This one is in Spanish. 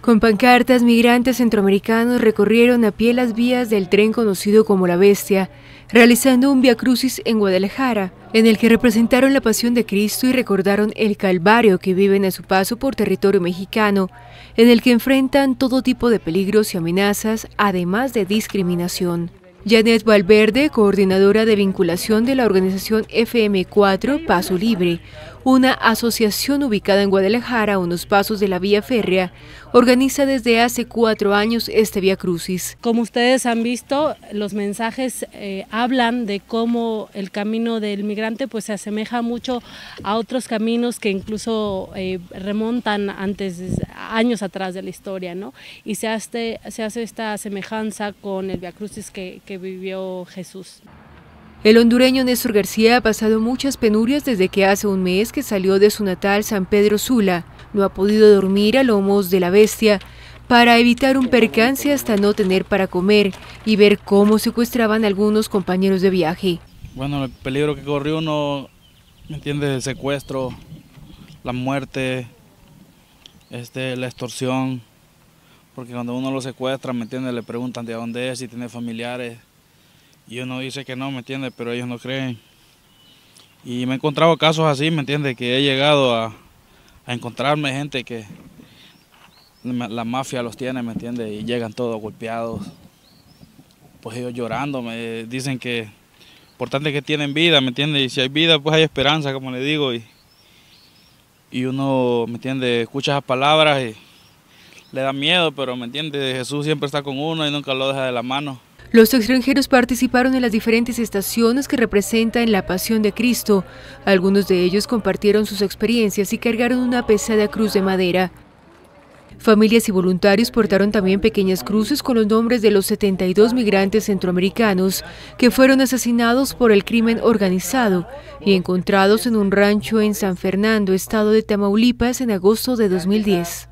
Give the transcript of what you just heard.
Con pancartas, migrantes centroamericanos recorrieron a pie las vías del tren conocido como La Bestia, realizando un viacrucis en Guadalajara, en el que representaron la Pasión de Cristo y recordaron el calvario que viven a su paso por territorio mexicano, en el que enfrentan todo tipo de peligros y amenazas, además de discriminación. Janet Valverde, coordinadora de vinculación de la organización FM4 Paso Libre, una asociación ubicada en Guadalajara a unos pasos de la vía férrea, organiza desde hace 4 años este viacrucis. Como ustedes han visto, los mensajes hablan de cómo el camino del migrante pues, se asemeja mucho a otros caminos que incluso remontan antes, años atrás de la historia, ¿no? Y se hace esta semejanza con el viacrucis que vivió Jesús. El hondureño Néstor García ha pasado muchas penurias desde que hace un mes que salió de su natal San Pedro Sula. No ha podido dormir a lomos de La Bestia para evitar un percance hasta no tener para comer y ver cómo secuestraban a algunos compañeros de viaje. Bueno, el peligro que corrió uno, ¿me entiendes? El secuestro, la muerte, la extorsión. Porque cuando uno lo secuestra, ¿me entiendes? Le preguntan de dónde es, si tiene familiares. Y uno dice que no, ¿me entiendes? Pero ellos no creen. Y me he encontrado casos así, ¿me entiendes? Que he llegado a encontrarme gente que la mafia los tiene, ¿me entiendes? Y llegan todos golpeados. Pues ellos llorando, me dicen que importante que tienen vida, ¿me entiendes? Y si hay vida, pues hay esperanza, como le digo. Y uno, ¿me entiendes? Escucha esas palabras y le da miedo, pero ¿me entiendes? Jesús siempre está con uno y nunca lo deja de la mano. Los extranjeros participaron en las diferentes estaciones que representan la Pasión de Cristo. Algunos de ellos compartieron sus experiencias y cargaron una pesada cruz de madera. Familias y voluntarios portaron también pequeñas cruces con los nombres de los 72 migrantes centroamericanos que fueron asesinados por el crimen organizado y encontrados en un rancho en San Fernando, estado de Tamaulipas, en agosto de 2010.